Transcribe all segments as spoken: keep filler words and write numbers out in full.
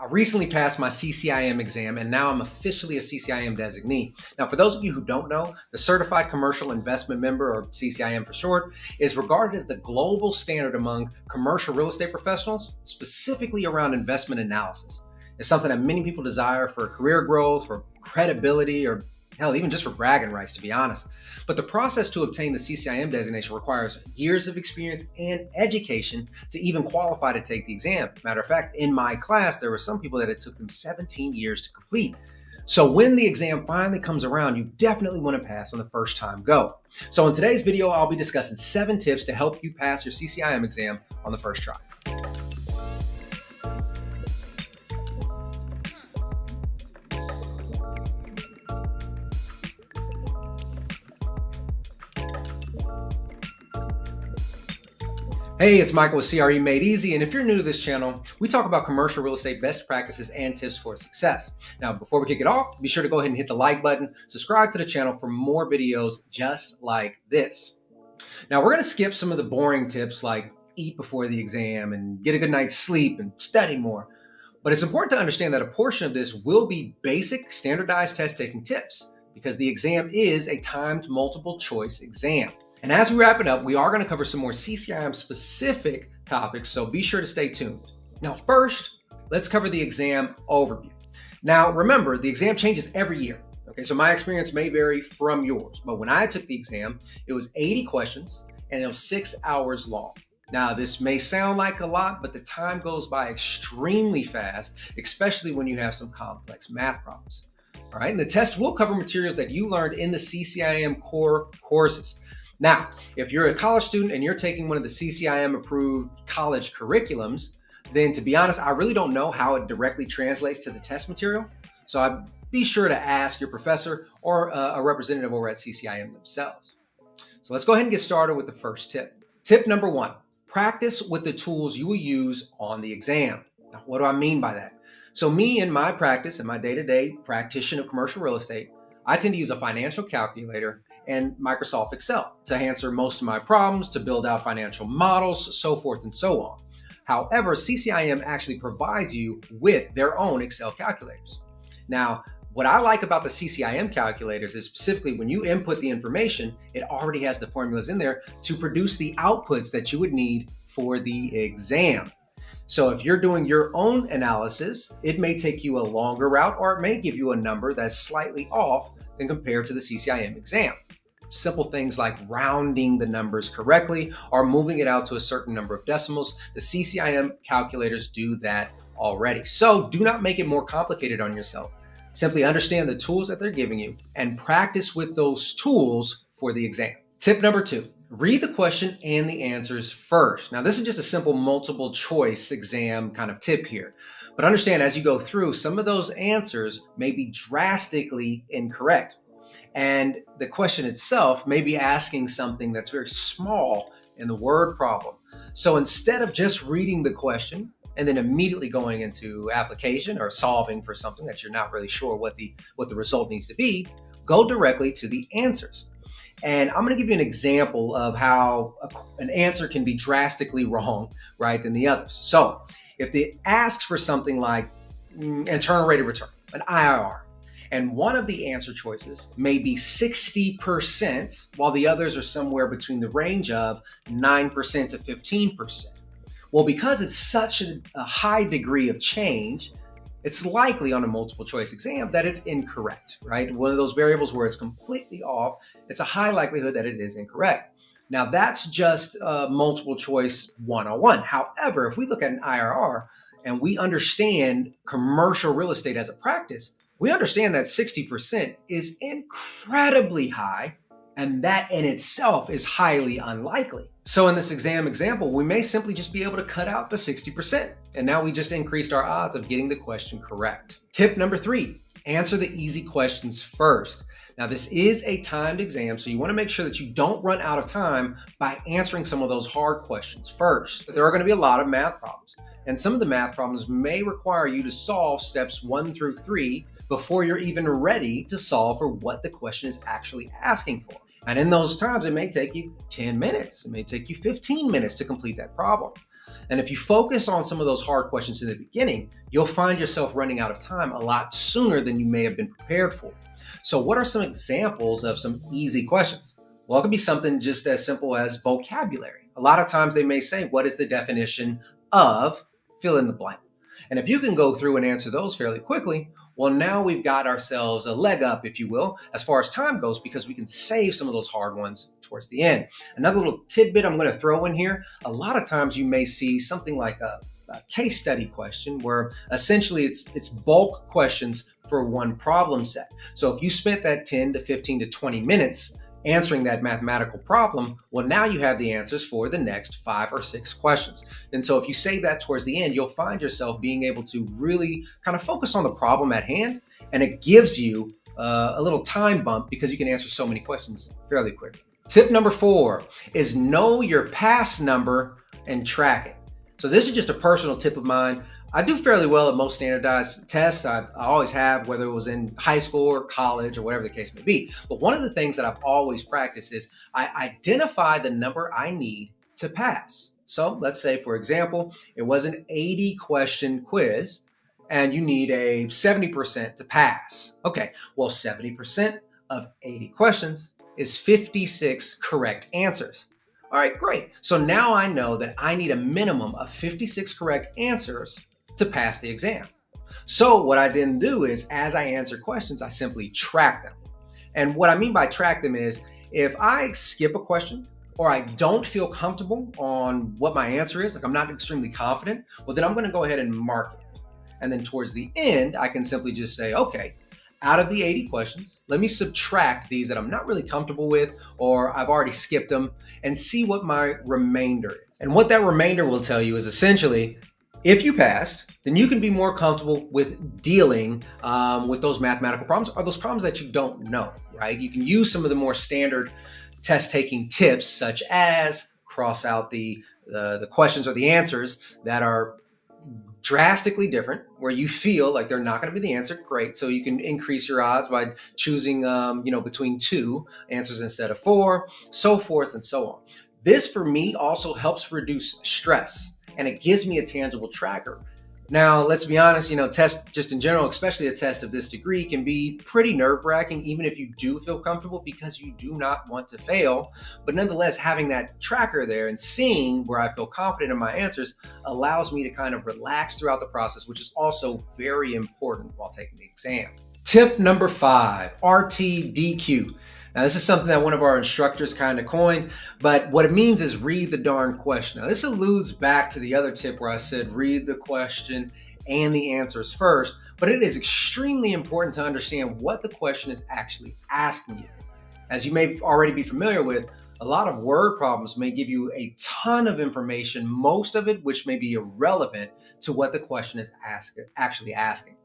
I recently passed my C C I M exam and now I'm officially a C C I M designee. Now, for those of you who don't know, the Certified Commercial Investment Member, or C C I M for short, is regarded as the global standard among commercial real estate professionals, specifically around investment analysis. It's something that many people desire for career growth, for credibility, or hell, even just for bragging rights, to be honest. But the process to obtain the C C I M designation requires years of experience and education to even qualify to take the exam. Matter of fact, in my class, there were some people that it took them seventeen years to complete. So when the exam finally comes around, you definitely want to pass on the first time go. So in today's video, I'll be discussing seven tips to help you pass your C C I M exam on the first try. Hey, it's Michael with C R E Made Easy, and if you're new to this channel, we talk about commercial real estate best practices and tips for success. Now, before we kick it off, be sure to go ahead and hit the like button, subscribe to the channel for more videos just like this. Now, we're going to skip some of the boring tips like eat before the exam and get a good night's sleep and study more. But it's important to understand that a portion of this will be basic standardized test-taking tips because the exam is a timed multiple choice exam. And as we wrap it up, we are going to cover some more C C I M specific topics, so be sure to stay tuned. Now, first, let's cover the exam overview. Now, remember, the exam changes every year. Okay, so my experience may vary from yours, but when I took the exam, it was eighty questions and it was six hours long. Now, this may sound like a lot, but the time goes by extremely fast, especially when you have some complex math problems. All right, and the test will cover materials that you learned in the C C I M core courses. Now, if you're a college student and you're taking one of the C C I M approved college curriculums, then to be honest, I really don't know how it directly translates to the test material. So I'd be sure to ask your professor or a representative over at C C I M themselves. So let's go ahead and get started with the first tip. Tip number one, practice with the tools you will use on the exam. Now, what do I mean by that? So me in my practice, in my day-to-day practitioner of commercial real estate, I tend to use a financial calculator and Microsoft Excel to answer most of my problems, to build out financial models, so forth and so on. However, C C I M actually provides you with their own Excel calculators. Now, what I like about the C C I M calculators is specifically when you input the information, it already has the formulas in there to produce the outputs that you would need for the exam. So if you're doing your own analysis, it may take you a longer route, or it may give you a number that's slightly off than compared to the C C I M exam. Simple things like rounding the numbers correctly or moving it out to a certain number of decimals. The C C I M calculators do that already. So do not make it more complicated on yourself. Simply understand the tools that they're giving you and practice with those tools for the exam. Tip number two, read the question and the answers first. Now, this is just a simple multiple choice exam kind of tip here, but understand as you go through, some of those answers may be drastically incorrect. And the question itself may be asking something that's very small in the word problem. So instead of just reading the question and then immediately going into application or solving for something that you're not really sure what the, what the result needs to be, go directly to the answers. And I'm going to give you an example of how a, an answer can be drastically wrong, right, than the others. So if they ask for something like mm, internal rate of return, an I R R, and one of the answer choices may be sixty percent, while the others are somewhere between the range of nine percent to fifteen percent. Well, because it's such a high degree of change, it's likely on a multiple choice exam that it's incorrect, right? One of those variables where it's completely off, it's a high likelihood that it is incorrect. Now, that's just uh, multiple choice one oh one. However, if we look at an I R R and we understand commercial real estate as a practice, we understand that sixty percent is incredibly high, and that in itself is highly unlikely. So in this exam example, we may simply just be able to cut out the sixty percent, and now we just increased our odds of getting the question correct. Tip number three, answer the easy questions first. Now, this is a timed exam, so you want to make sure that you don't run out of time by answering some of those hard questions first. There are going to be a lot of math problems, and some of the math problems may require you to solve steps one through three before you're even ready to solve for what the question is actually asking for. And in those times, it may take you ten minutes. It may take you fifteen minutes to complete that problem. And if you focus on some of those hard questions in the beginning, you'll find yourself running out of time a lot sooner than you may have been prepared for. So what are some examples of some easy questions? Well, it could be something just as simple as vocabulary. A lot of times they may say, what is the definition of fill in the blank? And if you can go through and answer those fairly quickly, well, now we've got ourselves a leg up, if you will, as far as time goes, because we can save some of those hard ones towards the end. Another little tidbit I'm going to throw in here. A lot of times you may see something like a, a case study question where essentially it's, it's bulk questions for one problem set. So if you spent that ten to fifteen to twenty minutes answering that mathematical problem, well, now you have the answers for the next five or six questions. And so if you save that towards the end, you'll find yourself being able to really kind of focus on the problem at hand. And it gives you uh, a little time bump because you can answer so many questions fairly quickly. Tip number four is know your pass number and track it. So this is just a personal tip of mine. I do fairly well at most standardized tests. I, I always have, whether it was in high school or college or whatever the case may be. But one of the things that I've always practiced is I identify the number I need to pass. So let's say, for example, it was an eighty question quiz and you need a seventy percent to pass. Okay, well, seventy percent of eighty questions is fifty-six correct answers. All right, great. So now I know that I need a minimum of fifty-six correct answers to pass the exam. So what I then do is, as I answer questions, I simply track them. And what I mean by track them is, if I skip a question or I don't feel comfortable on what my answer is, like I'm not extremely confident, well, then I'm going to go ahead and mark it. And then towards the end, I can simply just say, okay, out of the eighty questions, let me subtract these that I'm not really comfortable with, or I've already skipped them, and see what my remainder is. And what that remainder will tell you is essentially, if you passed, then you can be more comfortable with dealing um, with those mathematical problems, or those problems that you don't know, right? You can use some of the more standard test-taking tips, such as cross out the, uh, the questions or the answers that are drastically different, where you feel like they're not going to be the answer. Great. So you can increase your odds by choosing, um, you know, between two answers instead of four, so forth and so on. This for me also helps reduce stress. And it gives me a tangible tracker. Now, let's be honest, you know, tests just in general, especially a test of this degree, can be pretty nerve-wracking, even if you do feel comfortable, because you do not want to fail. But nonetheless, having that tracker there and seeing where I feel confident in my answers allows me to kind of relax throughout the process, which is also very important while taking the exam. Tip number five, R T D Q. Now, this is something that one of our instructors kind of coined, but what it means is read the darn question. Now, this alludes back to the other tip where I said read the question and the answers first, but it is extremely important to understand what the question is actually asking you. As you may already be familiar with, a lot of word problems may give you a ton of information, most of it which may be irrelevant to what the question is ask, actually asking,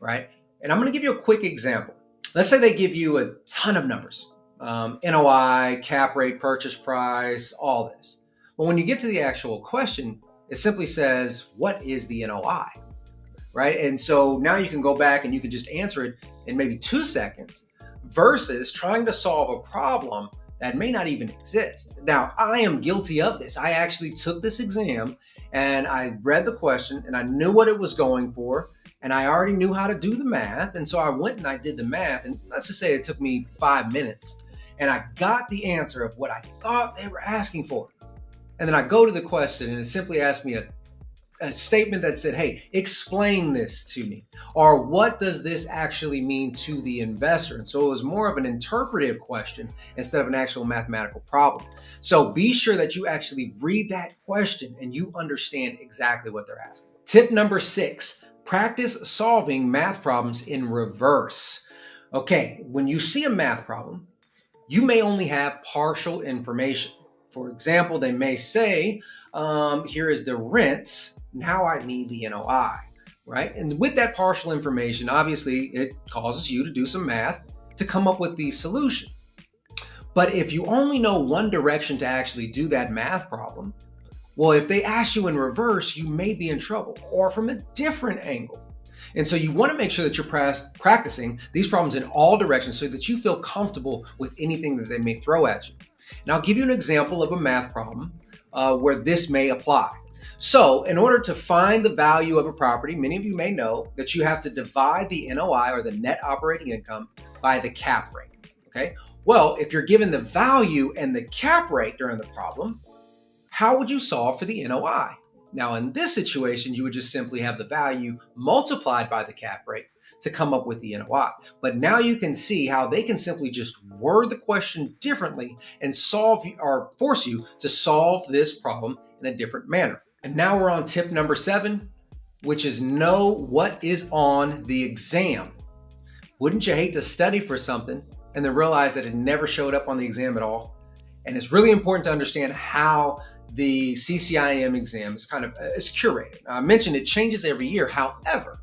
right? And I'm going to give you a quick example. Let's say they give you a ton of numbers, um, N O I, cap rate, purchase price, all this. But when you get to the actual question, it simply says, what is the N O I, right? And so now you can go back and you can just answer it in maybe two seconds versus trying to solve a problem that may not even exist. Now, I am guilty of this. I actually took this exam and I read the question and I knew what it was going for. And I already knew how to do the math. And so I went and I did the math. And let's just say it took me five minutes. And I got the answer of what I thought they were asking for. And then I go to the question and it simply asked me a, a statement that said, hey, explain this to me. Or what does this actually mean to the investor? And so it was more of an interpretive question instead of an actual mathematical problem. So be sure that you actually read that question and you understand exactly what they're asking. Tip number six. Practice solving math problems in reverse. Okay, when you see a math problem, you may only have partial information. For example, they may say, um, here is the rents, now I need the N O I, right? And with that partial information, obviously it causes you to do some math to come up with the solution. But if you only know one direction to actually do that math problem, well, if they ask you in reverse, you may be in trouble, or from a different angle. And so you want to make sure that you're practicing these problems in all directions so that you feel comfortable with anything that they may throw at you. And I'll give you an example of a math problem uh, where this may apply. So in order to find the value of a property, many of you may know that you have to divide the N O I, or the net operating income, by the cap rate. Okay. Well, if you're given the value and the cap rate during the problem, how would you solve for the N O I? Now, in this situation, you would just simply have the value multiplied by the cap rate to come up with the N O I. But now you can see how they can simply just word the question differently and solve, or force you to solve this problem in a different manner. And now we're on tip number seven, which is know what is on the exam. Wouldn't you hate to study for something and then realize that it never showed up on the exam at all? And it's really important to understand how the C C I M exam is kind of is curated. Now, I mentioned it changes every year. However,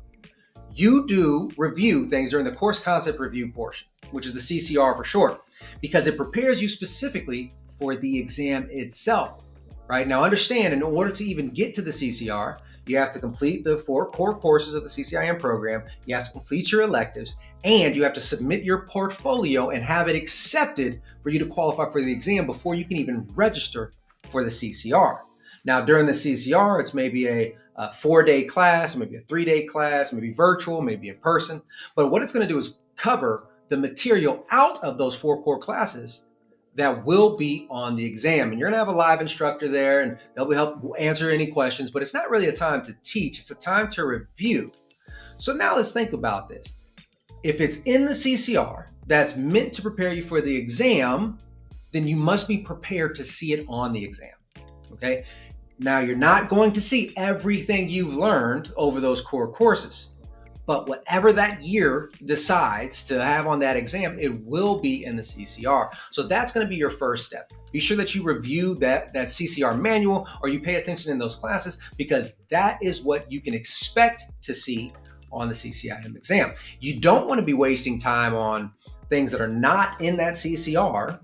you do review things during the course concept review portion, which is the C C R for short, because it prepares you specifically for the exam itself, right? Now understand, in order to even get to the C C R, you have to complete the four core courses of the C C I M program, you have to complete your electives, and you have to submit your portfolio and have it accepted for you to qualify for the exam before you can even register for the C C R. Now, during the C C R, it's maybe a, a four-day class, maybe a three-day class, maybe virtual, maybe in person. But what it's going to do is cover the material out of those four core classes that will be on the exam. And you're going to have a live instructor there, and they'll help answer any questions. But it's not really a time to teach. It's a time to review. So now let's think about this. If it's in the C C R that's meant to prepare you for the exam, then you must be prepared to see it on the exam, okay? Now, you're not going to see everything you've learned over those core courses, but whatever that year decides to have on that exam, it will be in the C C R. So that's gonna be your first step. Be sure that you review that, that C C R manual, or you pay attention in those classes, because that is what you can expect to see on the C C I M exam. You don't wanna be wasting time on things that are not in that C C R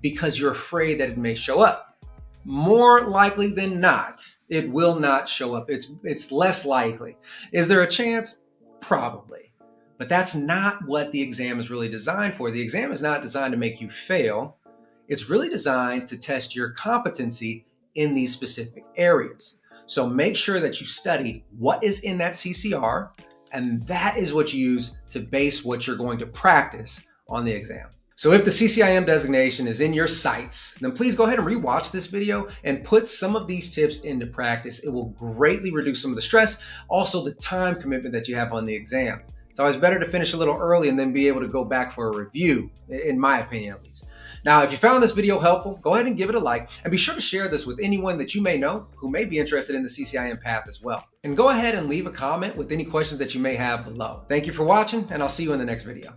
because you're afraid that it may show up. More likely than not, it will not show up. It's, it's less likely. Is there a chance? Probably. But that's not what the exam is really designed for. The exam is not designed to make you fail. It's really designed to test your competency in these specific areas. So make sure that you study what is in that C C R, and that is what you use to base what you're going to practice on the exam. So if the C C I M designation is in your sights, then please go ahead and rewatch this video and put some of these tips into practice. It will greatly reduce some of the stress, also the time commitment that you have on the exam. It's always better to finish a little early and then be able to go back for a review, in my opinion at least. Now, if you found this video helpful, go ahead and give it a like, and be sure to share this with anyone that you may know who may be interested in the C C I M path as well. And go ahead and leave a comment with any questions that you may have below. Thank you for watching, and I'll see you in the next video.